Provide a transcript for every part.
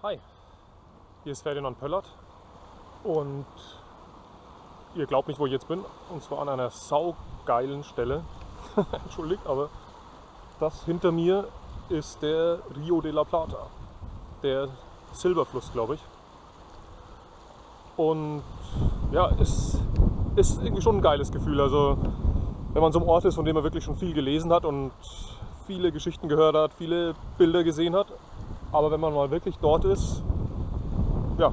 Hi, hier ist Ferdinand Pöllert und ihr glaubt nicht, wo ich jetzt bin, und zwar an einer saugeilen Stelle. Entschuldigt, aber das hinter mir ist der Rio de la Plata, der Silberfluss, glaube ich. Und ja, es ist irgendwie schon ein geiles Gefühl, also wenn man so einem Ort ist, von dem man wirklich schon viel gelesen hat und viele Geschichten gehört hat, viele Bilder gesehen hat, aber wenn man mal wirklich dort ist, ja,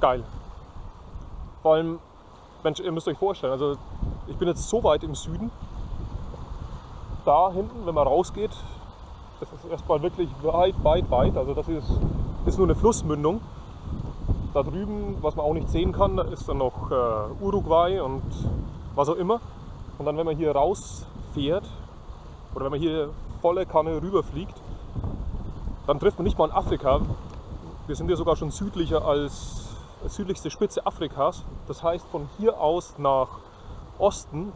geil. Vor allem, Mensch, ihr müsst euch vorstellen, also ich bin jetzt so weit im Süden, da hinten, wenn man rausgeht, das ist erstmal wirklich weit, also das ist nur eine Flussmündung. Da drüben, was man auch nicht sehen kann, da ist dann noch Uruguay und was auch immer. Und dann, wenn man hier rausfährt oder wenn man hier volle Kanne rüberfliegt, dann trifft man nicht mal in Afrika. Wir sind ja sogar schon südlicher als südlichste Spitze Afrikas. Das heißt, von hier aus nach Osten,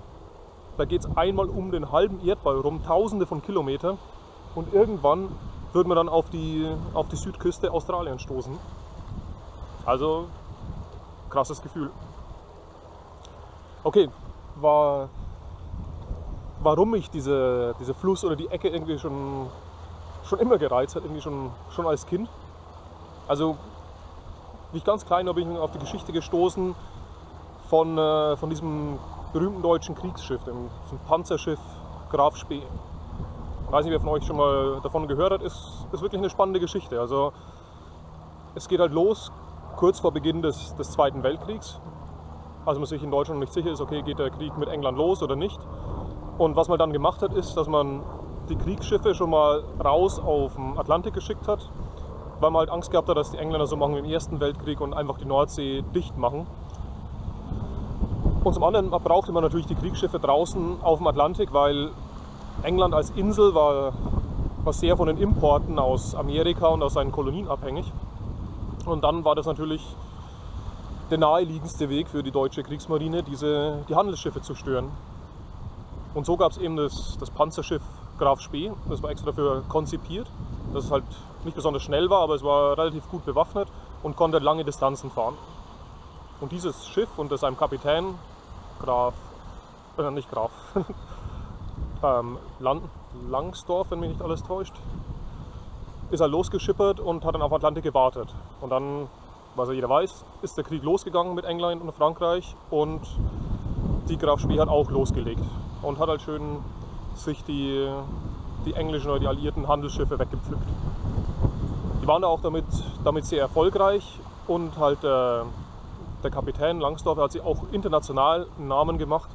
da geht es einmal um den halben Erdball rum, tausende von Kilometern. Und irgendwann würden wir dann auf die Südküste Australiens stoßen. Also, krasses Gefühl. Okay, warum mich diese Fluss oder die Ecke irgendwie schon immer gereizt hat, irgendwie schon als Kind. Also, wie ich ganz klein war, bin ich auf die Geschichte gestoßen von diesem berühmten deutschen Kriegsschiff, dem Panzerschiff Graf Spee. Ich weiß nicht, wer von euch schon mal davon gehört hat, ist wirklich eine spannende Geschichte. Also, es geht halt los kurz vor Beginn des Zweiten Weltkriegs. Also man sich in Deutschland nicht sicher ist, okay, geht der Krieg mit England los oder nicht. Und was man dann gemacht hat, ist, dass man die Kriegsschiffe schon mal raus auf den Atlantik geschickt hat, weil man halt Angst gehabt hat, dass die Engländer so machen wie im Ersten Weltkrieg und einfach die Nordsee dicht machen. Und zum anderen brauchte man natürlich die Kriegsschiffe draußen auf dem Atlantik, weil England als Insel war sehr von den Importen aus Amerika und aus seinen Kolonien abhängig. Und dann war das natürlich der naheliegendste Weg für die deutsche Kriegsmarine, die Handelsschiffe zu stören. Und so gab es eben das Panzerschiff Graf Spee, das war extra dafür konzipiert, dass es halt nicht besonders schnell war, aber es war relativ gut bewaffnet und konnte lange Distanzen fahren. Und dieses Schiff unter seinem Kapitän, Langsdorff, wenn mich nicht alles täuscht, ist er losgeschippert und hat dann auf Atlantik gewartet. Und dann, was ja jeder weiß, ist der Krieg losgegangen mit England und Frankreich und die Graf Spee hat auch losgelegt und hat halt schön sich die englischen oder die alliierten Handelsschiffe weggepflückt. Die waren da auch damit sehr erfolgreich und halt der Kapitän Langsdorff hat sich auch international einen Namen gemacht,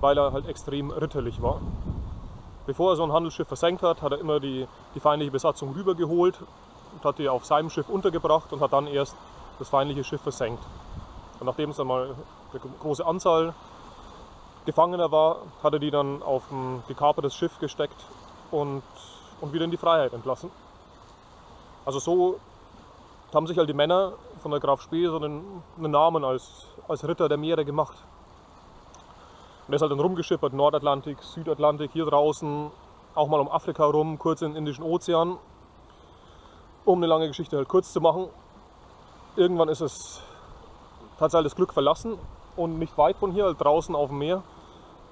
weil er halt extrem ritterlich war. Bevor er so ein Handelsschiff versenkt hat, hat er immer die feindliche Besatzung rübergeholt und hat die auf seinem Schiff untergebracht und hat dann erst das feindliche Schiff versenkt. Und nachdem es dann mal eine große Anzahl Gefangener war, hat er die dann auf ein gekapertes Schiff gesteckt und wieder in die Freiheit entlassen. Also so haben sich halt die Männer von der Graf Spee so einen Namen als Ritter der Meere gemacht. Und er ist halt dann rumgeschippert, Nordatlantik, Südatlantik, hier draußen, auch mal um Afrika rum, kurz in den Indischen Ozean. Um eine lange Geschichte halt kurz zu machen. Irgendwann ist es, hat sie halt das Glück verlassen und nicht weit von hier, halt draußen auf dem Meer,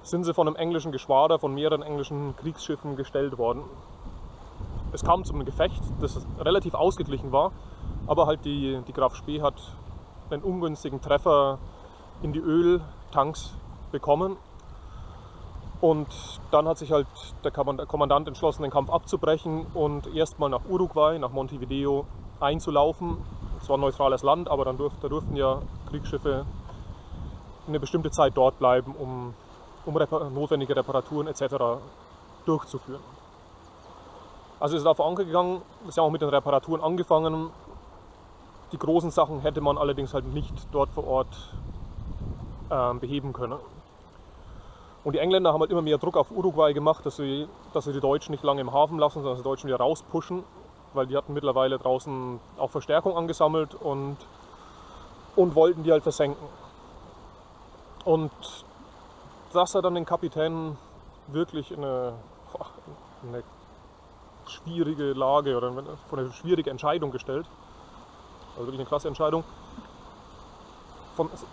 sind sie von einem englischen Geschwader, von mehreren englischen Kriegsschiffen gestellt worden. Es kam zu einem Gefecht, das relativ ausgeglichen war, aber halt die Graf Spee hat einen ungünstigen Treffer in die Öltanks bekommen und dann hat sich halt der Kommandant entschlossen, den Kampf abzubrechen und erstmal nach Uruguay, nach Montevideo einzulaufen. Es war ein neutrales Land, aber dann durften ja Kriegsschiffe eine bestimmte Zeit dort bleiben, um notwendige Reparaturen etc. durchzuführen. Also ist er auf Anker gegangen, ist ja auch mit den Reparaturen angefangen. Die großen Sachen hätte man allerdings halt nicht dort vor Ort beheben können. Und die Engländer haben halt immer mehr Druck auf Uruguay gemacht, dass sie die Deutschen nicht lange im Hafen lassen, sondern dass die Deutschen wieder rauspushen, weil die hatten mittlerweile draußen auch Verstärkung angesammelt und wollten die halt versenken. Und das hat dann den Kapitän wirklich in eine schwierige Lage oder vor eine schwierige Entscheidung gestellt, Also wirklich eine klasse Entscheidung.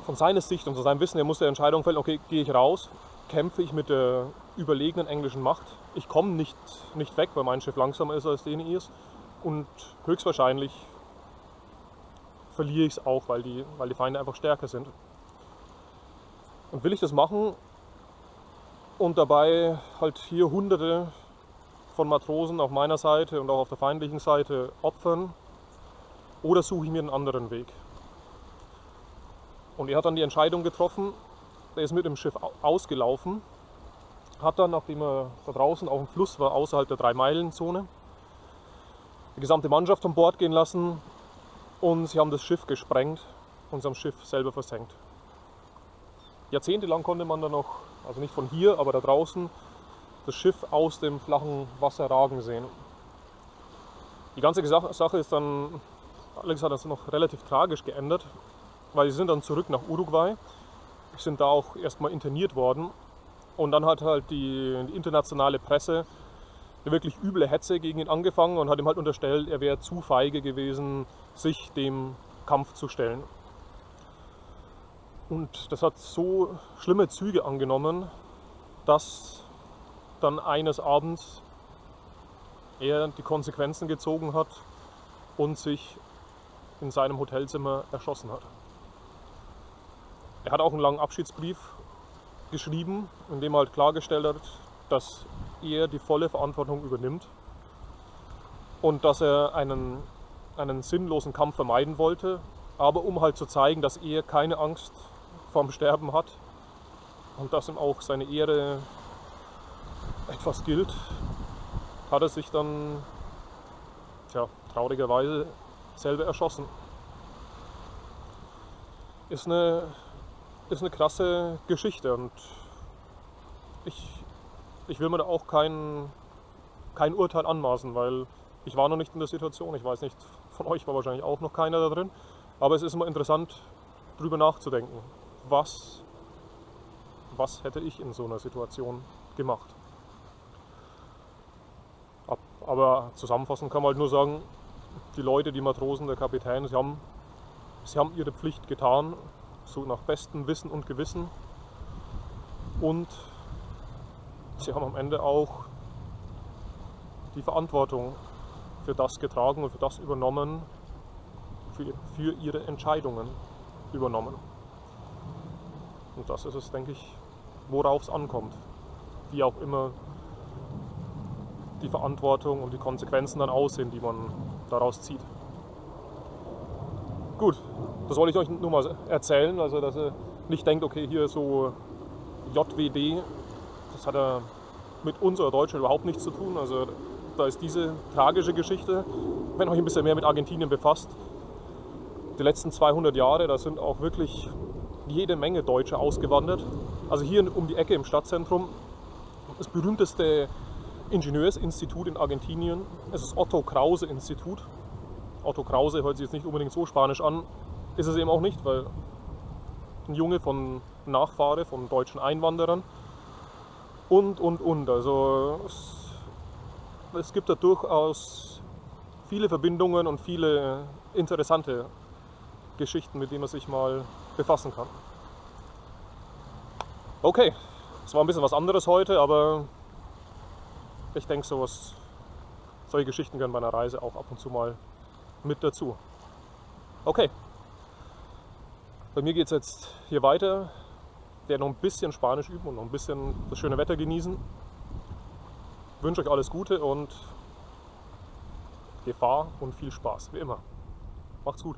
Von seiner Sicht und von seinem Wissen, er musste die Entscheidung fällen, okay, gehe ich raus, kämpfe ich mit der überlegenen englischen Macht. Ich komme nicht weg, weil mein Schiff langsamer ist als denen ihrs. Und höchstwahrscheinlich verliere ich es auch, weil die Feinde einfach stärker sind. Und will ich das machen und dabei halt hier Hunderte von Matrosen auf meiner Seite und auch auf der feindlichen Seite opfern, oder suche ich mir einen anderen Weg? Und er hat dann die Entscheidung getroffen, er ist mit dem Schiff ausgelaufen, hat dann, nachdem er da draußen auf dem Fluss war, außerhalb der 3-Meilen-Zone, die gesamte Mannschaft an Bord gehen lassen und sie haben das Schiff gesprengt und sie haben das Schiff selber versenkt. Jahrzehntelang konnte man dann noch, also nicht von hier, aber da draußen, das Schiff aus dem flachen Wasser ragen sehen. Die ganze Sache ist dann, Alex hat das noch relativ tragisch geändert, weil sie sind dann zurück nach Uruguay, sind da auch erstmal interniert worden und dann hat halt die internationale Presse eine wirklich üble Hetze gegen ihn angefangen und hat ihm halt unterstellt, er wäre zu feige gewesen, sich dem Kampf zu stellen. Und das hat so schlimme Züge angenommen, dass dann eines Abends er die Konsequenzen gezogen hat und sich in seinem Hotelzimmer erschossen hat. Er hat auch einen langen Abschiedsbrief geschrieben, in dem er halt klargestellt hat, dass er die volle Verantwortung übernimmt und dass er einen sinnlosen Kampf vermeiden wollte, aber um halt zu zeigen, dass er keine Angst vorm Sterben hat und dass ihm auch seine Ehre etwas gilt, hat er sich dann, traurigerweise selber erschossen. Ist eine krasse Geschichte und ich will mir da auch kein Urteil anmaßen, weil ich war noch nicht in der Situation, ich weiß nicht, von euch war wahrscheinlich auch noch keiner da drin, aber es ist immer interessant, darüber nachzudenken, was hätte ich in so einer Situation gemacht. Aber zusammenfassend kann man halt nur sagen, die Leute, die Matrosen, der Kapitän, sie haben ihre Pflicht getan, so nach bestem Wissen und Gewissen, und sie haben am Ende auch die Verantwortung für das getragen und für das übernommen, für ihre Entscheidungen übernommen. Und das ist es, denke ich, worauf es ankommt. Wie auch immer die Verantwortung und die Konsequenzen dann aussehen, die man daraus zieht. Gut, das wollte ich euch nur mal erzählen, also dass ihr nicht denkt, okay, hier so JWD, das hat ja mit uns oder Deutschland überhaupt nichts zu tun. Also da ist diese tragische Geschichte, wenn euch ein bisschen mehr mit Argentinien befasst, die letzten 200 Jahre, da sind auch wirklich jede Menge Deutsche ausgewandert. Also hier um die Ecke im Stadtzentrum, das berühmteste Ingenieursinstitut in Argentinien, es ist das Otto Krause Institut. Otto Krause hört sich jetzt nicht unbedingt so spanisch an, ist es eben auch nicht, weil ein Junge von Nachfahre, von deutschen Einwanderern und. Also es gibt da durchaus viele Verbindungen und viele interessante Geschichten, mit denen man sich mal befassen kann. Okay, es war ein bisschen was anderes heute, aber ich denke, solche Geschichten gehören bei einer Reise auch ab und zu mal mit dazu. Okay, bei mir geht es jetzt hier weiter. Ich werde noch ein bisschen Spanisch üben und noch ein bisschen das schöne Wetter genießen. Ich wünsche euch alles Gute und Gefahr und viel Spaß, wie immer. Macht's gut!